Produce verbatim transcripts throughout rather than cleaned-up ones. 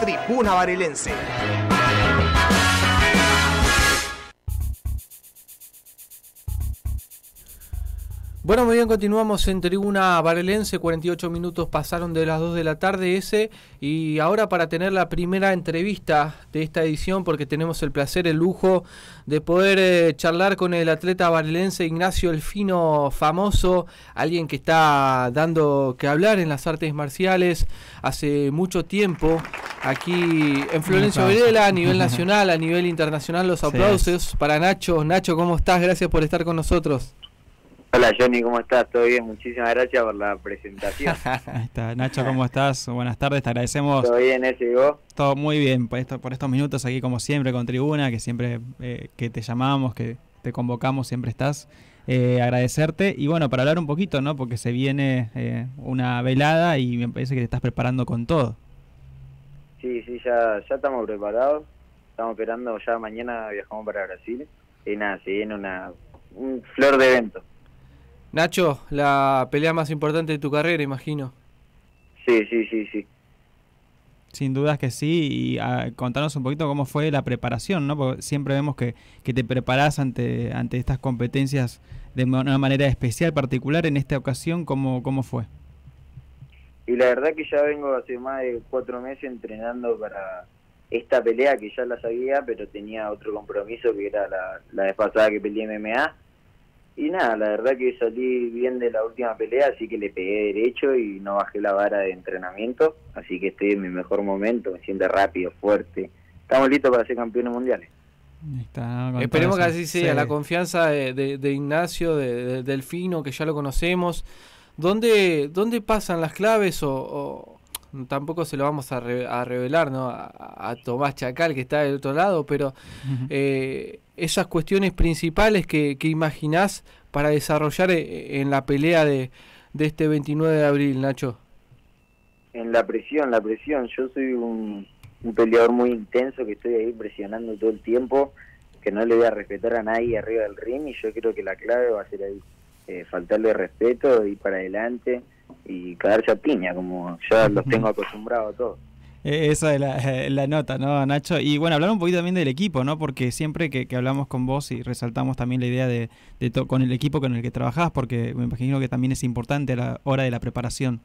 Tribuna Varelense. Bueno, muy bien, continuamos en Tribuna Varelense, cuarenta y ocho minutos pasaron de las dos de la tarde ese, y ahora para tener la primera entrevista de esta edición, porque tenemos el placer, el lujo de poder eh, charlar con el atleta varelense Ignacio El Fino Famoso, alguien que está dando que hablar en las artes marciales hace mucho tiempo, aquí en Florencia Videla, a nivel nacional, a nivel internacional. Los aplausos sí, para Nacho. Nacho, ¿cómo estás? Gracias por estar con nosotros. Hola Johnny, ¿cómo estás? ¿Todo bien? Muchísimas gracias por la presentación. Ahí está. Nacho, ¿cómo estás? Buenas tardes, te agradecemos. ¿Todo bien, ese y vos? Todo muy bien, por, esto, por estos minutos aquí como siempre con Tribuna, que siempre eh, que te llamamos, que te convocamos, siempre estás. Eh, agradecerte y bueno, para hablar un poquito, ¿no? Porque se viene eh, una velada y me parece que te estás preparando con todo. Sí, sí, ya, ya estamos preparados, estamos esperando, ya mañana viajamos para Brasil y nada, se viene una, un flor de evento. Nacho, la pelea más importante de tu carrera, imagino. Sí, sí, sí, sí. Sin dudas que sí, y a, contanos un poquito cómo fue la preparación, ¿no? Porque siempre vemos que, que te preparás ante, ante estas competencias de una manera especial, particular. En esta ocasión, ¿cómo, cómo fue? Y la verdad que ya vengo hace más de cuatro meses entrenando para esta pelea, que ya la sabía, pero tenía otro compromiso, que era la, la vez pasada que peleé M M A. Y nada, la verdad que salí bien de la última pelea, así que le pegué derecho y no bajé la vara de entrenamiento. Así que estoy en mi mejor momento, me siento rápido, fuerte. Estamos listos para ser campeones mundiales. Está, esperemos que así sea, sí. La confianza de, de, de Ignacio, de, de, del Fino, que ya lo conocemos. ¿Dónde, dónde pasan las claves? O, o tampoco se lo vamos a, re, a revelar, ¿no? A, a Tomás Chacal, que está del otro lado, pero... Uh-huh. eh, esas cuestiones principales que, que imaginás para desarrollar en la pelea de, de este veintinueve de abril, Nacho. En la presión, la presión. Yo soy un, un peleador muy intenso, que estoy ahí presionando todo el tiempo, que no le voy a respetar a nadie arriba del ring, y yo creo que la clave va a ser ahí, eh, faltarle respeto, ir para adelante y cagarse a piña, como ya los tengo acostumbrados a todos. Esa es la, la nota, ¿no, Nacho? Y bueno, hablar un poquito también del equipo, ¿no? Porque siempre que, que hablamos con vos y resaltamos también la idea de, de to con el equipo con el que trabajás, porque me imagino que también es importante a la hora de la preparación.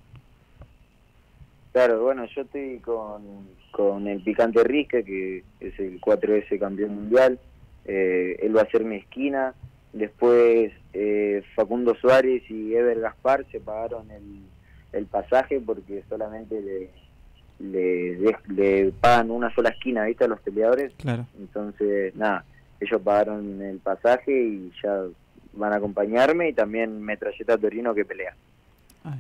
Claro, bueno, yo estoy con, con el Picante Rizca, que es el cuatro veces campeón mundial. Eh, él va a ser mi esquina. Después eh, Facundo Suárez y Ever Gaspar se pagaron el, el pasaje porque solamente le... Le, le, le pagan una sola esquina, ¿viste? A los peleadores. Claro. Entonces, nada, ellos pagaron el pasaje y ya van a acompañarme, y también metralleta Torino que pelea. Ay,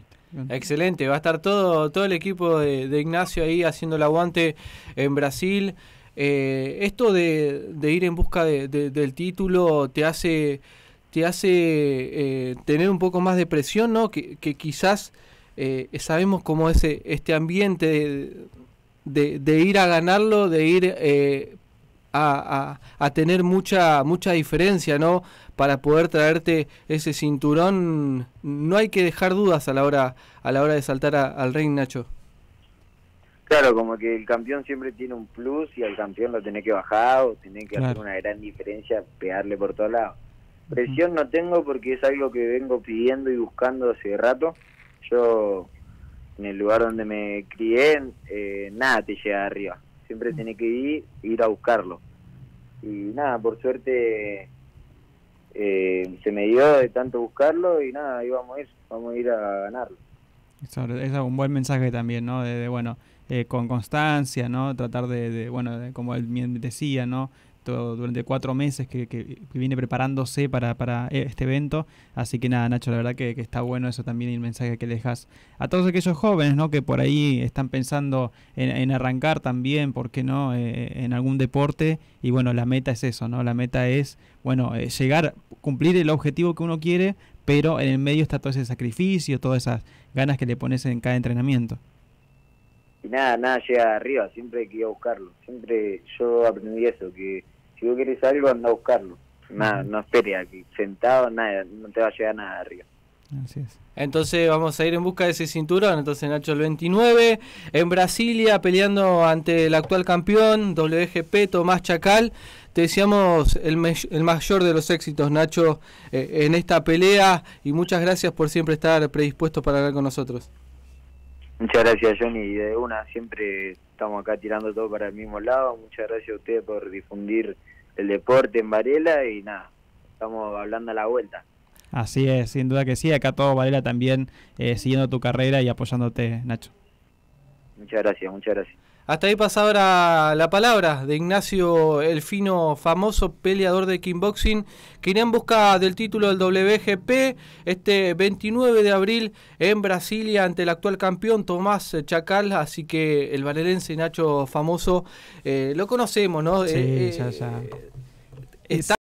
excelente, va a estar todo todo el equipo de, de Ignacio ahí haciendo el aguante en Brasil. Eh, esto de, de ir en busca de, de, del título te hace te hace eh, tener un poco más de presión, ¿no? Que, que quizás... Eh, sabemos cómo es este ambiente de, de, de ir a ganarlo, de ir eh, a, a, a tener mucha mucha diferencia, ¿no? Para poder traerte ese cinturón, no hay que dejar dudas a la hora a la hora de saltar a, al ring, Nacho. Claro, como que el campeón siempre tiene un plus y al campeón lo tenés que bajar o tenés que claro. hacer una gran diferencia, pegarle por todos lados. Presión no tengo porque es algo que vengo pidiendo y buscando hace rato. Yo, en el lugar donde me crié, eh, nada te llega de arriba. Siempre tenés que ir, ir a buscarlo. Y nada, por suerte eh, se me dio de tanto buscarlo y nada, ahí vamos a ir, vamos a ir a ganarlo. Eso es un buen mensaje también, ¿no? De, de bueno, eh, con constancia, ¿no? Tratar de, de bueno, de, como él decía, ¿no? Todo, durante cuatro meses que, que, que viene preparándose para, para este evento, así que nada, Nacho, la verdad que, que está bueno eso también, el mensaje que le dejas a todos aquellos jóvenes, ¿no? Que por ahí están pensando en, en arrancar también, ¿por qué no? Eh, en algún deporte, y bueno, la meta es eso, ¿no? La meta es, bueno, eh, llegar, cumplir el objetivo que uno quiere, pero en el medio está todo ese sacrificio, todas esas ganas que le pones en cada entrenamiento. Y nada, nada llega de arriba, siempre hay que ir a buscarlo. Siempre yo aprendí eso, que si vos querés algo, anda a buscarlo. Nada, no esperes aquí, sentado, nada, no te va a llegar nada de arriba. Así es. Entonces vamos a ir en busca de ese cinturón. Entonces Nacho el veintinueve, en Brasilia peleando ante el actual campeón W G P, Tomás Chacal. Te deseamos el, el mayor de los éxitos, Nacho, eh, en esta pelea, y muchas gracias por siempre estar predispuesto para hablar con nosotros. Muchas gracias, Johnny. De una, siempre estamos acá tirando todo para el mismo lado. Muchas gracias a ustedes por difundir el deporte en Varela y nada, estamos hablando a la vuelta. Así es, sin duda que sí. Acá todo Varela también eh, siguiendo tu carrera y apoyándote, Nacho. Muchas gracias, muchas gracias. Hasta ahí pasa ahora la palabra de Ignacio El Fino Famoso, peleador de kickboxing, que irá en busca del título del W G P este veintinueve de abril en Brasilia ante el actual campeón Tomás Chacal. Así que el varelense Nacho Famoso, eh, lo conocemos, ¿no? Sí, eh, ya, ya. Está